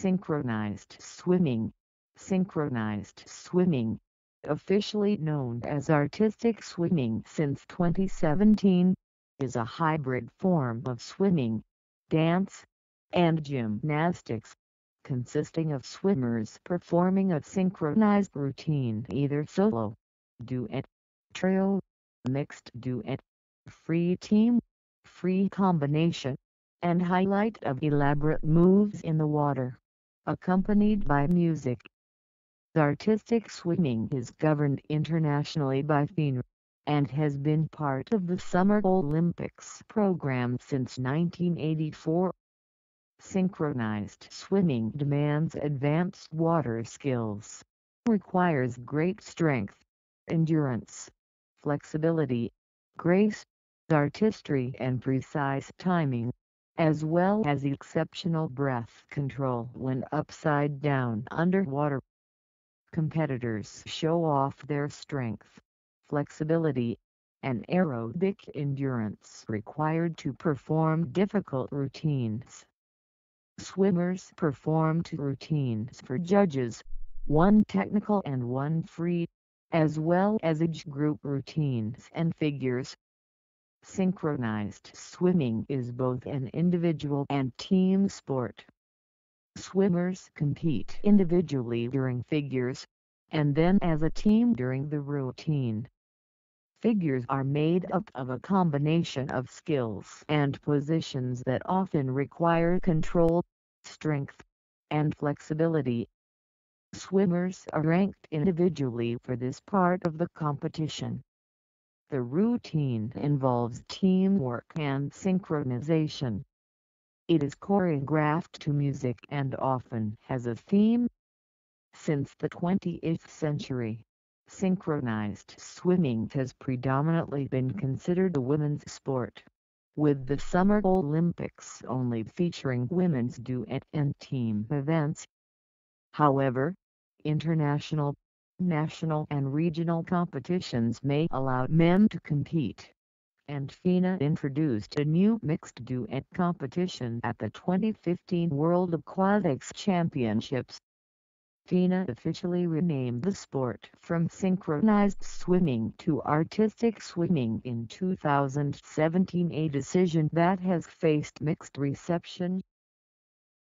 Synchronised swimming. Synchronised swimming, officially known as artistic swimming since 2017, is a hybrid form of swimming, dance, and gymnastics, consisting of swimmers performing a synchronized routine either solo, duet, trio, mixed duet, free team, free combination, and highlight of elaborate moves in the water, accompanied by music. Artistic swimming is governed internationally by FINA, and has been part of the Summer Olympics program since 1984. Synchronized swimming demands advanced water skills, requires great strength, endurance, flexibility, grace, artistry and precise timing, as well as exceptional breath control when upside down underwater. Competitors show off their strength, flexibility, and aerobic endurance required to perform difficult routines. Swimmers perform two routines for judges, one technical and one free, as well as age group routines and figures. Synchronized swimming is both an individual and team sport. Swimmers compete individually during figures, and then as a team during the routine. Figures are made up of a combination of skills and positions that often require control, strength, and flexibility. Swimmers are ranked individually for this part of the competition. The routine involves teamwork and synchronization. It is choreographed to music and often has a theme. Since the 20th century, synchronized swimming has predominantly been considered a women's sport, with the Summer Olympics only featuring women's duet and team events. However, international, national and regional competitions may allow men to compete, and FINA introduced a new mixed duet competition at the 2015 World Aquatics Championships. FINA officially renamed the sport from synchronized swimming to artistic swimming in 2017, a decision that has faced mixed reception.